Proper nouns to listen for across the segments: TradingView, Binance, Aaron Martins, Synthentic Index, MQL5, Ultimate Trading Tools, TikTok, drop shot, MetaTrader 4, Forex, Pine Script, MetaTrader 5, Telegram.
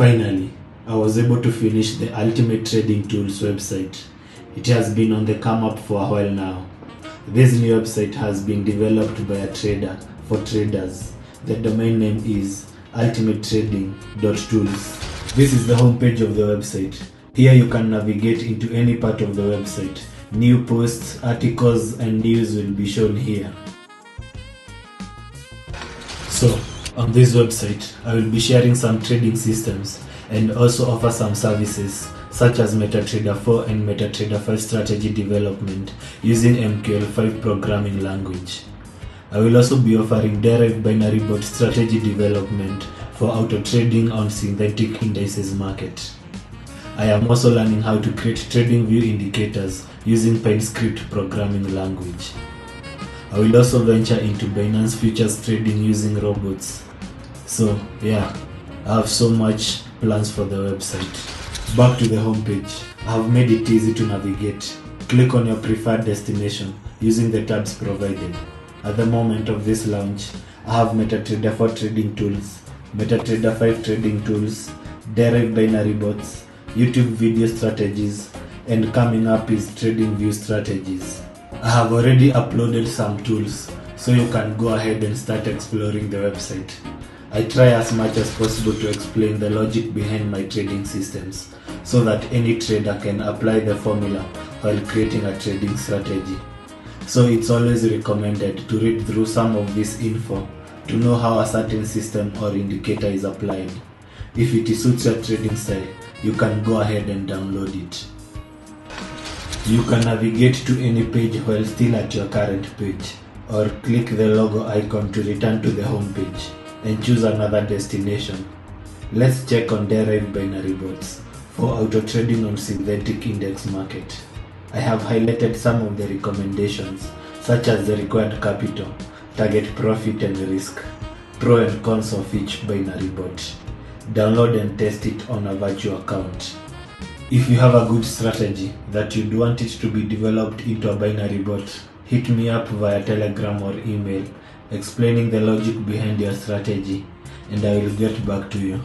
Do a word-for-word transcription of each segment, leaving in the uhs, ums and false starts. Finally, I was able to finish the Ultimate Trading Tools website. It has been on the come up for a while now. This new website has been developed by a trader for traders. The domain name is ultimate trading dot tools. This is the homepage of the website. Here you can navigate into any part of the website. New posts, articles and news will be shown here. So, on this website, I will be sharing some trading systems and also offer some services such as MetaTrader four and MetaTrader five strategy development using M Q L five programming language. I will also be offering derived binary bot strategy development for auto trading on synthetic indices market. I am also learning how to create TradingView indicators using Pine Script programming language. I will also venture into Binance futures trading using robots. So yeah, I have so much plans for the website. Back to the homepage. I have made it easy to navigate. Click on your preferred destination using the tabs provided. At the moment of this launch, I have MetaTrader four trading tools, MetaTrader five trading tools, derived binary bots, YouTube video strategies, and coming up is TradingView strategies. I have already uploaded some tools, so you can go ahead and start exploring the website. I try as much as possible to explain the logic behind my trading systems, so that any trader can apply the formula while creating a trading strategy. So it's always recommended to read through some of this info to know how a certain system or indicator is applied. If it suits your trading style, you can go ahead and download it. You can navigate to any page while still at your current page, or click the logo icon to return to the home page and choose another destination. Let's check on derived binary bots for auto trading on synthetic index market. I have highlighted some of the recommendations such as the required capital, target profit and risk, pro and cons of each binary bot. Download and test it on a virtual account. If you have a good strategy that you'd want it to be developed into a binary bot, hit me up via Telegram or email explaining the logic behind your strategy and I will get back to you.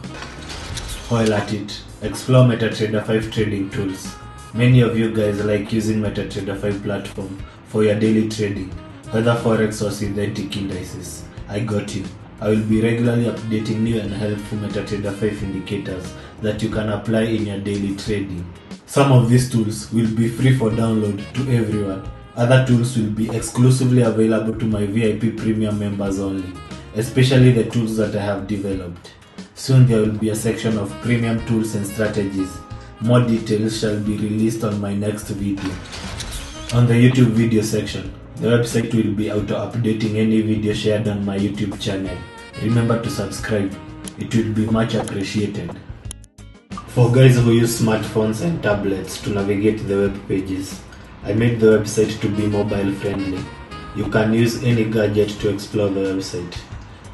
While at it, explore MetaTrader five trading tools. Many of you guys like using MetaTrader five platform for your daily trading, whether forex or synthetic indices. I got you. I will be regularly updating new and helpful MetaTrader five indicators that you can apply in your daily trading. Some of these tools will be free for download to everyone. Other tools will be exclusively available to my V I P premium members only, especially the tools that I have developed. Soon there will be a section of premium tools and strategies. More details shall be released on my next video. On the YouTube video section, the website will be auto-updating any video shared on my YouTube channel. Remember to subscribe, it will be much appreciated. For guys who use smartphones and tablets to navigate the web pages, I made the website to be mobile friendly. You can use any gadget to explore the website.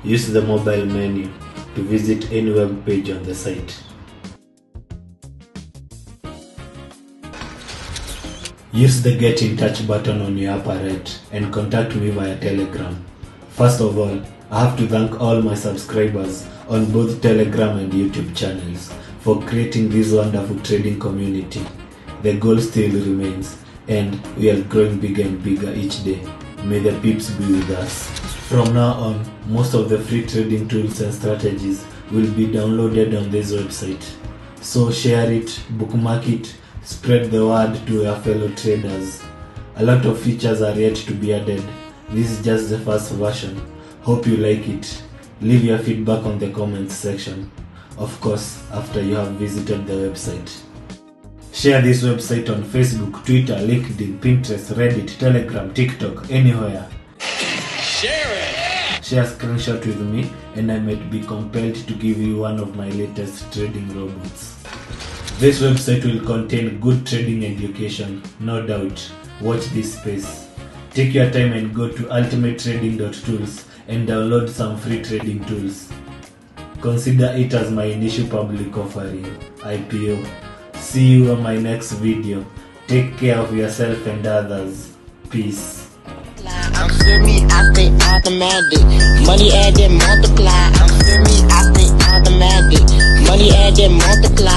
Use the mobile menu to visit any web page on the site. Use the Get in Touch button on your upper right and contact me via Telegram. First of all, I have to thank all my subscribers on both Telegram and YouTube channels for creating this wonderful trading community. The goal still remains and we are growing bigger and bigger each day. May the peeps be with us. From now on, most of the free trading tools and strategies will be downloaded on this website. So share it, bookmark it, spread the word to your fellow traders. A lot of features are yet to be added. This is just the first version. Hope you like it. Leave your feedback on the comments section. Of course, after you have visited the website. Share this website on Facebook, Twitter, LinkedIn, Pinterest, Reddit, Telegram, TikTok, anywhere. Share it! Share a screenshot with me and I might be compelled to give you one of my latest trading robots. This website will contain good trading education, no doubt. Watch this space. Take your time and go to ultimate trading dot tools and download some free trading tools. Consider it as my initial public offering, I P O. See you on my next video. Take care of yourself and others. Peace. I'm semi, I think automatic. Money added multiply. I'm semi, I think automatic. Money added. and multiply.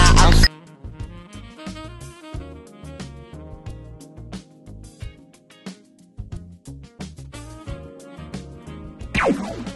I'm you